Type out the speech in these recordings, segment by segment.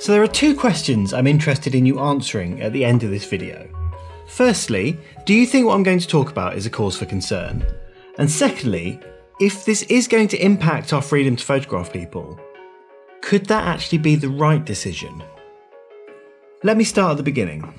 So there are two questions I'm interested in you answering at the end of this video. Firstly, do you think what I'm going to talk about is a cause for concern? And secondly, if this is going to impact our freedom to photograph people, could that actually be the right decision? Let me start at the beginning.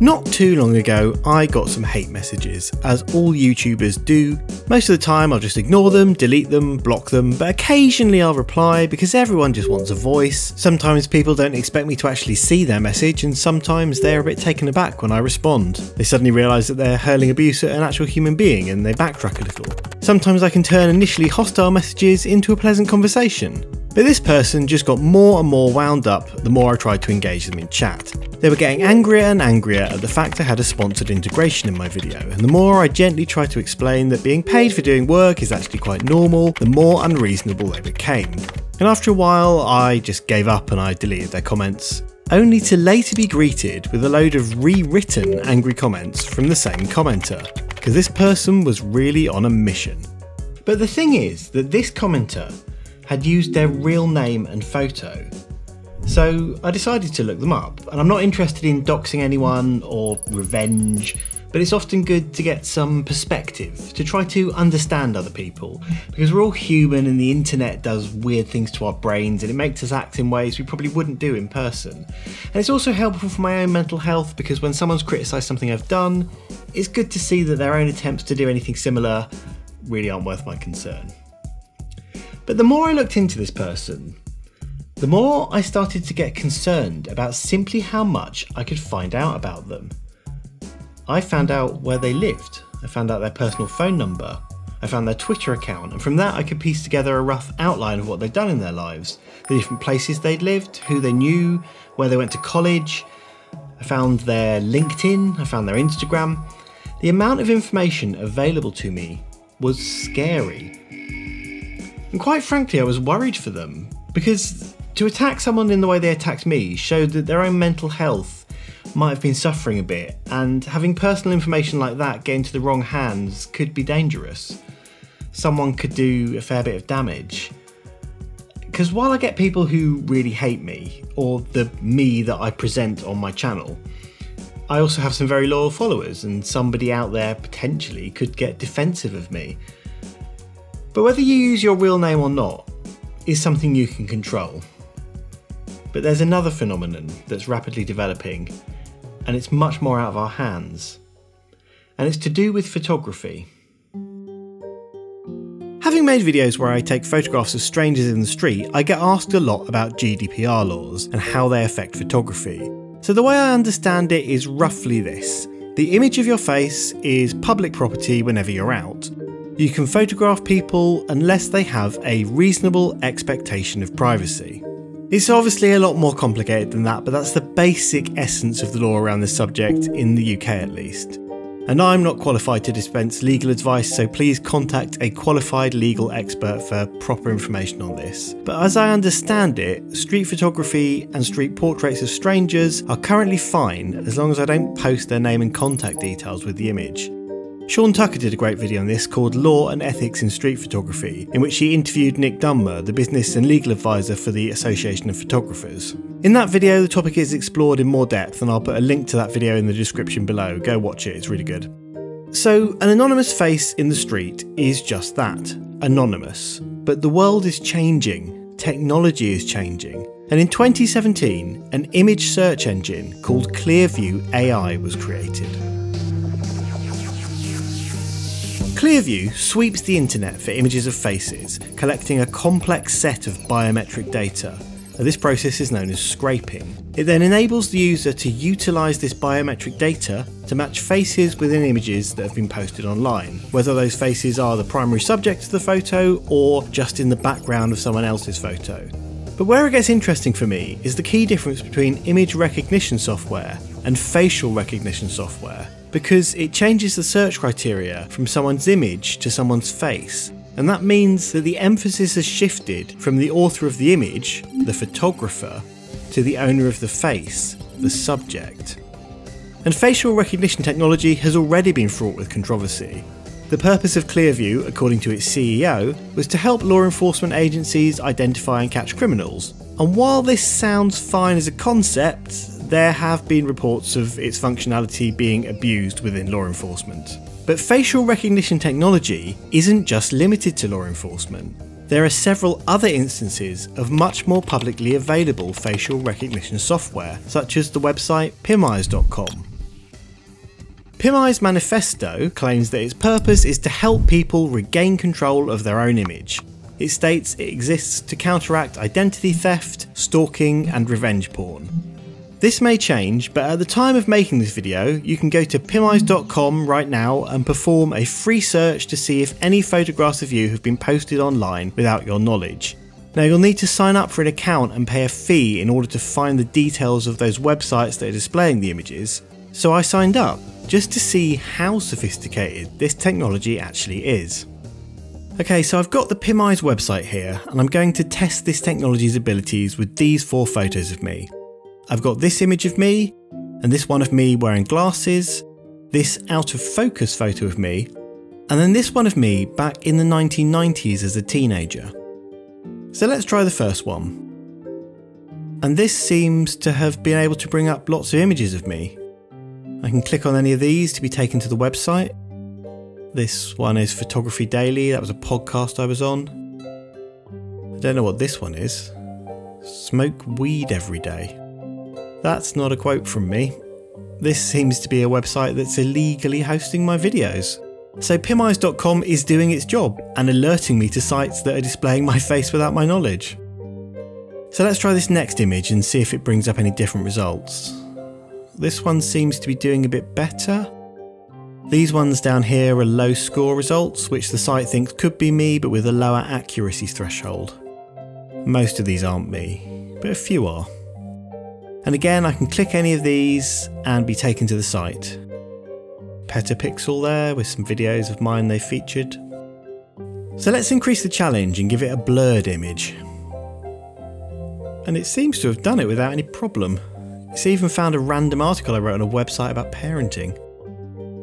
Not too long ago, I got some hate messages, as all YouTubers do. Most of the time I'll just ignore them, delete them, block them, but occasionally I'll reply because everyone just wants a voice. Sometimes people don't expect me to actually see their message, and sometimes they're a bit taken aback when I respond. They suddenly realise that they're hurling abuse at an actual human being and they backtrack a little. Sometimes I can turn initially hostile messages into a pleasant conversation. But this person just got more and more wound up the more I tried to engage them in chat. They were getting angrier and angrier at the fact I had a sponsored integration in my video, and the more I gently tried to explain that being paid for doing work is actually quite normal, the more unreasonable they became. And after a while, I just gave up and I deleted their comments, only to later be greeted with a load of rewritten angry comments from the same commenter, because this person was really on a mission. But the thing is that this commenter had used their real name and photo. So I decided to look them up, and I'm not interested in doxing anyone or revenge, but it's often good to get some perspective, to try to understand other people, because we're all human and the internet does weird things to our brains and it makes us act in ways we probably wouldn't do in person. And it's also helpful for my own mental health, because when someone's criticised something I've done, it's good to see that their own attempts to do anything similar really aren't worth my concern. But the more I looked into this person, the more I started to get concerned about simply how much I could find out about them. I found out where they lived, I found out their personal phone number, I found their Twitter account, and from that I could piece together a rough outline of what they'd done in their lives, the different places they'd lived, who they knew, where they went to college. I found their LinkedIn, I found their Instagram. The amount of information available to me was scary. And quite frankly, I was worried for them, because to attack someone in the way they attacked me showed that their own mental health might have been suffering a bit, and having personal information like that get into the wrong hands could be dangerous. Someone could do a fair bit of damage. Because while I get people who really hate me, or the me that I present on my channel, I also have some very loyal followers, and somebody out there potentially could get defensive of me. But whether you use your real name or not is something you can control. But there's another phenomenon that's rapidly developing, and it's much more out of our hands. And it's to do with photography. Having made videos where I take photographs of strangers in the street, I get asked a lot about GDPR laws and how they affect photography. So the way I understand it is roughly this. The image of your face is public property whenever you're out. You can photograph people unless they have a reasonable expectation of privacy. It's obviously a lot more complicated than that, but that's the basic essence of the law around this subject, in the UK at least. And I'm not qualified to dispense legal advice, so please contact a qualified legal expert for proper information on this. But as I understand it, street photography and street portraits of strangers are currently fine as long as I don't post their name and contact details with the image. Sean Tucker did a great video on this called Law and Ethics in Street Photography, in which he interviewed Nick Dunbar, the business and legal advisor for the Association of Photographers. In that video, the topic is explored in more depth, and I'll put a link to that video in the description below. Go watch it, it's really good. So, an anonymous face in the street is just that, anonymous. But the world is changing, technology is changing, and in 2017, an image search engine called Clearview AI was created. Clearview sweeps the internet for images of faces, collecting a complex set of biometric data. This process is known as scraping. It then enables the user to utilise this biometric data to match faces within images that have been posted online, whether those faces are the primary subject of the photo or just in the background of someone else's photo. But where it gets interesting for me is the key difference between image recognition software and facial recognition software, because it changes the search criteria from someone's image to someone's face. And that means that the emphasis has shifted from the author of the image, the photographer, to the owner of the face, the subject. And facial recognition technology has already been fraught with controversy. The purpose of Clearview, according to its CEO, was to help law enforcement agencies identify and catch criminals. And while this sounds fine as a concept, there have been reports of its functionality being abused within law enforcement. But facial recognition technology isn't just limited to law enforcement. There are several other instances of much more publicly available facial recognition software, such as the website PimEyes.com. PimEyes' manifesto claims that its purpose is to help people regain control of their own image. It states it exists to counteract identity theft, stalking, and revenge porn. This may change, but at the time of making this video, you can go to PimEyes.com right now and perform a free search to see if any photographs of you have been posted online without your knowledge. Now, you'll need to sign up for an account and pay a fee in order to find the details of those websites that are displaying the images. So I signed up, just to see how sophisticated this technology actually is. Okay, so I've got the PimEyes website here, and I'm going to test this technology's abilities with these 4 photos of me. I've got this image of me, and this one of me wearing glasses, this out of focus photo of me, and then this one of me back in the 1990s as a teenager. So let's try the first one. And this seems to have been able to bring up lots of images of me. I can click on any of these to be taken to the website. This one is Photography Daily, that was a podcast I was on. I don't know what this one is. Smoke weed every day. That's not a quote from me. This seems to be a website that's illegally hosting my videos. So PimEyes.com is doing its job and alerting me to sites that are displaying my face without my knowledge. So let's try this next image and see if it brings up any different results. This one seems to be doing a bit better. These ones down here are low score results, which the site thinks could be me, but with a lower accuracy threshold. Most of these aren't me, but a few are. And again, I can click any of these and be taken to the site. Petapixel there with some videos of mine they featured. So let's increase the challenge and give it a blurred image. And it seems to have done it without any problem. It's even found a random article I wrote on a website about parenting.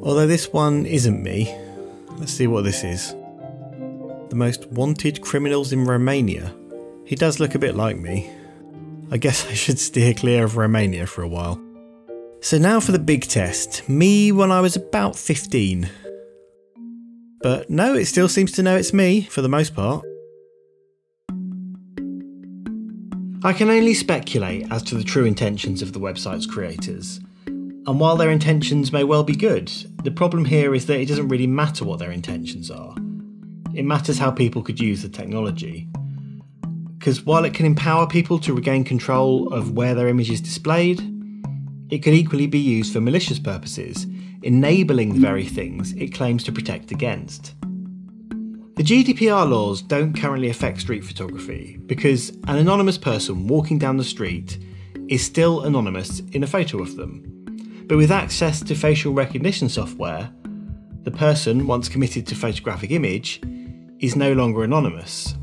Although this one isn't me. Let's see what this is. The most wanted criminals in Romania. He does look a bit like me. I guess I should steer clear of Romania for a while. So now for the big test, me when I was about 15. But no, it still seems to know it's me, for the most part. I can only speculate as to the true intentions of the website's creators. And while their intentions may well be good, the problem here is that it doesn't really matter what their intentions are. It matters how people could use the technology. Because while it can empower people to regain control of where their image is displayed, it could equally be used for malicious purposes, enabling the very things it claims to protect against. The GDPR laws don't currently affect street photography because an anonymous person walking down the street is still anonymous in a photo of them. But with access to facial recognition software, the person, once committed to photographic image, is no longer anonymous.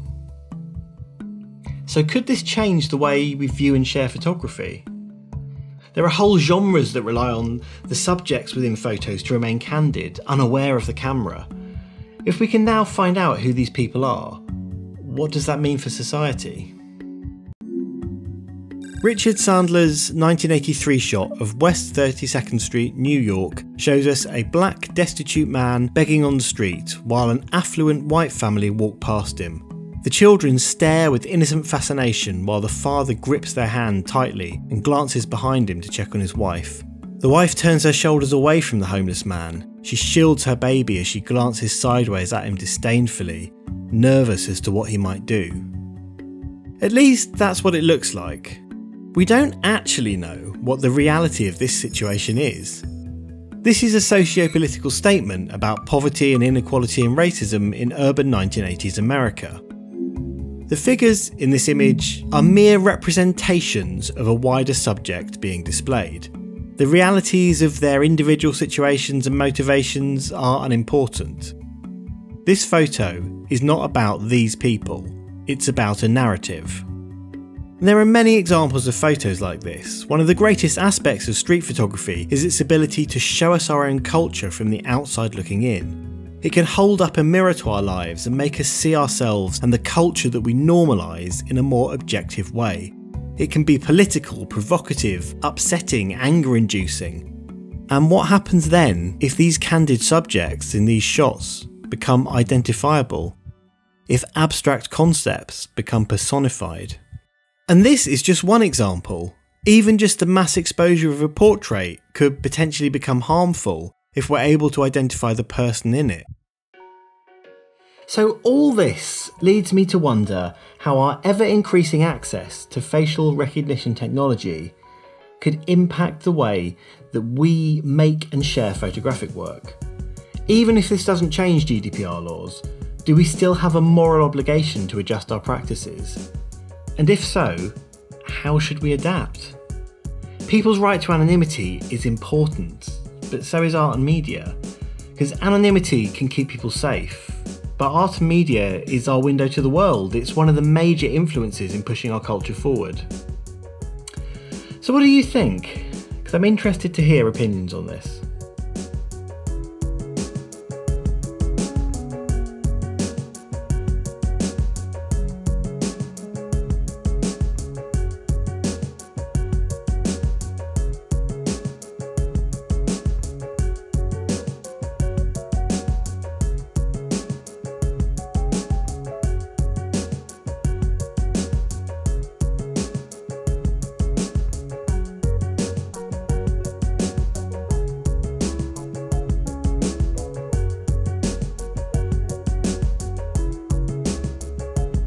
So could this change the way we view and share photography? There are whole genres that rely on the subjects within photos to remain candid, unaware of the camera. If we can now find out who these people are, what does that mean for society? Richard Sandler's 1983 shot of West 32nd Street, New York, shows us a black, destitute man begging on the street while an affluent white family walk past him. The children stare with innocent fascination while the father grips their hand tightly and glances behind him to check on his wife. The wife turns her shoulders away from the homeless man. She shields her baby as she glances sideways at him disdainfully, nervous as to what he might do. At least that's what it looks like. We don't actually know what the reality of this situation is. This is a socio-political statement about poverty and inequality and racism in urban 1980s America. The figures in this image are mere representations of a wider subject being displayed. The realities of their individual situations and motivations are unimportant. This photo is not about these people, it's about a narrative. And there are many examples of photos like this. One of the greatest aspects of street photography is its ability to show us our own culture from the outside looking in. It can hold up a mirror to our lives and make us see ourselves and the culture that we normalise in a more objective way. It can be political, provocative, upsetting, anger-inducing. And what happens then if these candid subjects in these shots become identifiable? If abstract concepts become personified? And this is just one example. Even just the mass exposure of a portrait could potentially become harmful if we're able to identify the person in it. So all this leads me to wonder how our ever-increasing access to facial recognition technology could impact the way that we make and share photographic work. Even if this doesn't change GDPR laws, do we still have a moral obligation to adjust our practices? And if so, how should we adapt? People's right to anonymity is important, but so is art and media, because anonymity can keep people safe. But art and media is our window to the world. It's one of the major influences in pushing our culture forward. So what do you think? Because I'm interested to hear opinions on this.